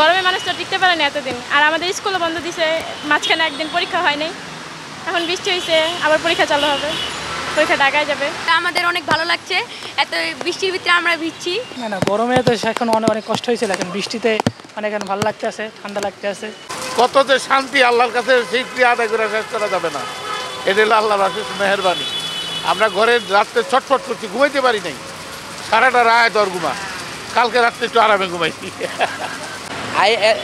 গরমে মানুষ তো টিকতে পারে না এতদিন, আর আমাদের স্কুলও বন্ধ দিছে, মাঝখানে একদিন পরীক্ষা হয় নাই, এখন বৃষ্টি হয়েছে, আবার পরীক্ষা চালু হবে, পরীক্ষা ঢাকায় যাবে। আমাদের অনেক ভালো লাগছে, এত বৃষ্টির ভিতরে আমরা ভিজছি। না না, গরমে তো এখন অনেক অনেক কষ্ট হয়েছে, এখন বৃষ্টিতে অনেক ভালো লাগতে আছে, ঠান্ডা লাগতে আছে। কত যে শান্তি আল্লাহর কাছে শীতটি আদায় করে শেষ করা যাবে না, এটা হলো আল্লাহর অশেষ মেহরবানি। আমরা ঘরে রাত্রে ছটফট করছি, ঘুমাইতে পারি নাই, সারাটা রায় দর ঘুমা, কালকে রাত্রে একটু আরামে ঘুমাইছি।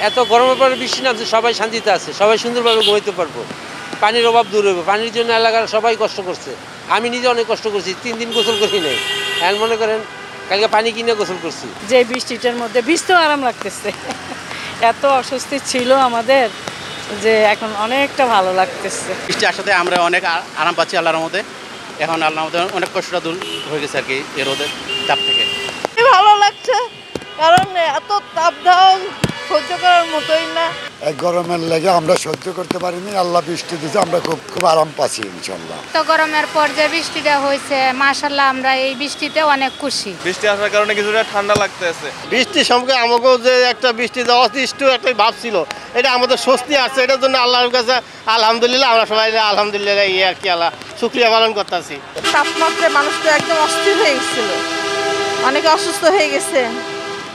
এত গরমের পরে বৃষ্টি নামছে, সবাই শান্তিতে আছে, সবাই সুন্দরভাবে ঘুমাইতে পারবো, পানির অভাব দূর হবে। পানির জন্য এলাকার সবাই কষ্ট করছে, আমি নিজে অনেক কষ্ট করছি, 3 দিন গোসল করি নাই, এখন মনে করেন কালকে পানি কিনে গোসল করছি। যে বৃষ্টিটার মধ্যে ভিজতেও আরাম লাগতেছে, এত অস্বস্তি ছিল আমাদের, যে এখন অনেকটা ভালো লাগতেছে। বৃষ্টি আসাতে আমরা অনেক আরাম পাচ্ছি আল্লাহর রহমতে, এখন আল্লাহর রহমতে অনেক কষ্টটা দূর হয়ে গেছে আর কি, এই রোদের তাপ থেকে। ভালো লাগছে, কারণ এত তাপ দাও সহ্য করার মতোই না। এই গরমের লেগে আমরা সহ্য করতে পারিনি, আল্লাহ বৃষ্টি দিতে আমরা খুব খুব আরাম পাচ্ছি ইনশাআল্লাহ। তো গরমের পর যে বৃষ্টিটা হয়েছে মাশাআল্লাহ, আমরা এই বৃষ্টিতে অনেক খুশি। বৃষ্টি আসার কারণে কিছুটা ঠান্ডা লাগতেছে। বৃষ্টি সম্পর্কে আমাকেও যে একটা বৃষ্টি দেওয়া অতিষ্ঠ একটা ভাব ছিল, এটা আমাদের স্বস্তি আছে, এটার জন্য আল্লাহর কাছে আলহামদুলিল্লাহ, আমরা সবাই আলহামদুলিল্লাহ এই আর কি, আল্লাহ শুকরিয়া পালন করতেছি। তাপমাত্রায় মানুষ তো একদম অস্থির হয়ে গেছিল, অনেকে অসুস্থ হয়ে গেছে,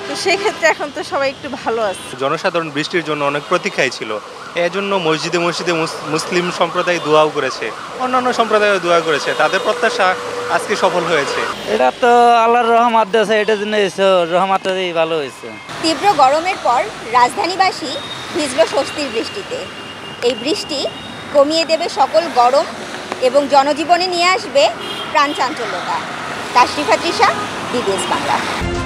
তো সেই ক্ষেত্রে এখন তো সবাই একটু ভালো আছে। জনসাধারণ বৃষ্টির জন্য অনেক প্রতীক্ষায় ছিল, এর জন্য মসজিদে মসজিদে মুসলিম সম্প্রদায় দোয়াও করেছে, অন্যান্য সম্প্রদায়ও দোয়া করেছে, তাদের প্রত্যাশা আজকে সফল হয়েছে। এটা তো আল্লাহর রহমত আছে, এটার জন্য রহমতই ভালো হয়েছে। তীব্র গরমের পর রাজধানীবাসী ভিজল স্বস্তির বৃষ্টিতে। এই বৃষ্টি কমিয়ে দেবে সকল গরম এবং জনজীবনে নিয়ে আসবে প্রাণ চাঞ্চল্যতা। তাশরিফা তৃষা, বিবিএস বাংলা।